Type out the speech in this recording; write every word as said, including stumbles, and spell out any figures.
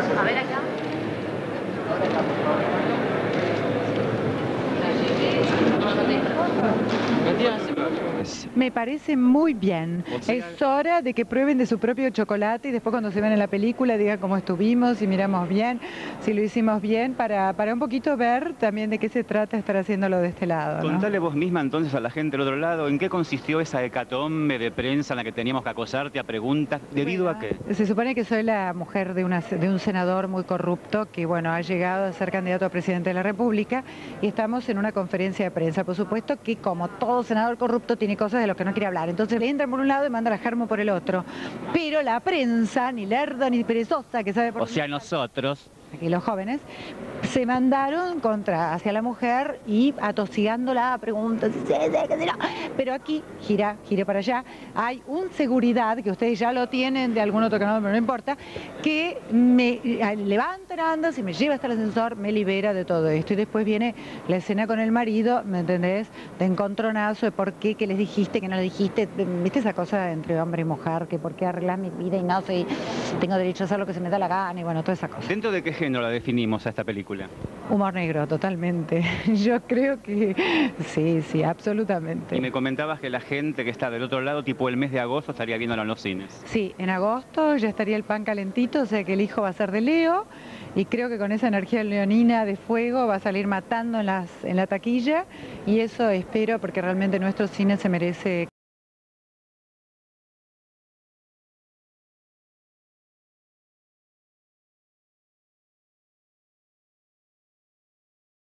A ver acá. Me parece muy bien. Es hora de que prueben de su propio chocolate y después cuando se ven en la película digan cómo estuvimos, si miramos bien, si lo hicimos bien, para, para un poquito ver también de qué se trata estar haciéndolo de este lado, ¿no? Contale vos misma entonces a la gente del otro lado, ¿en qué consistió esa hecatombe de prensa en la que teníamos que acosarte a preguntas? ¿Debido bueno, a qué? Se supone que soy la mujer de, una, de un senador muy corrupto que, bueno, ha llegado a ser candidato a presidente de la República y estamos en una conferencia de prensa. Por supuesto que como todo senador corrupto tiene cosas de las que no quiere hablar. Entonces le entran por un lado y mandan a Germo por el otro. Pero la prensa, ni lerda ni perezosa, que sabe por... O sea, nosotros... Aquí los jóvenes, se mandaron contra hacia la mujer y atosigándola a preguntas, pero aquí, gira, gira para allá, hay un seguridad, que ustedes ya lo tienen de algún otro canal, pero no importa, que me levanta las andas y me lleva hasta el ascensor, me libera de todo esto. Y después viene la escena con el marido, ¿me entendés? De encontronazo, de por qué, que les dijiste, que no les dijiste, viste esa cosa entre hombre y mujer, que por qué arreglas mi vida y no sé, tengo derecho a hacer lo que se me da la gana, y bueno, toda esa cosa. Dentro de que ¿qué género la definimos a esta película? Humor negro, totalmente. Yo creo que sí, sí, absolutamente. Y me comentabas que la gente que está del otro lado, tipo el mes de agosto, estaría viéndola en los cines. Sí, en agosto ya estaría el pan calentito, o sea que el hijo va a ser de Leo, y creo que con esa energía leonina de fuego va a salir matando en, las, en la taquilla, y eso espero porque realmente nuestro cine se merece...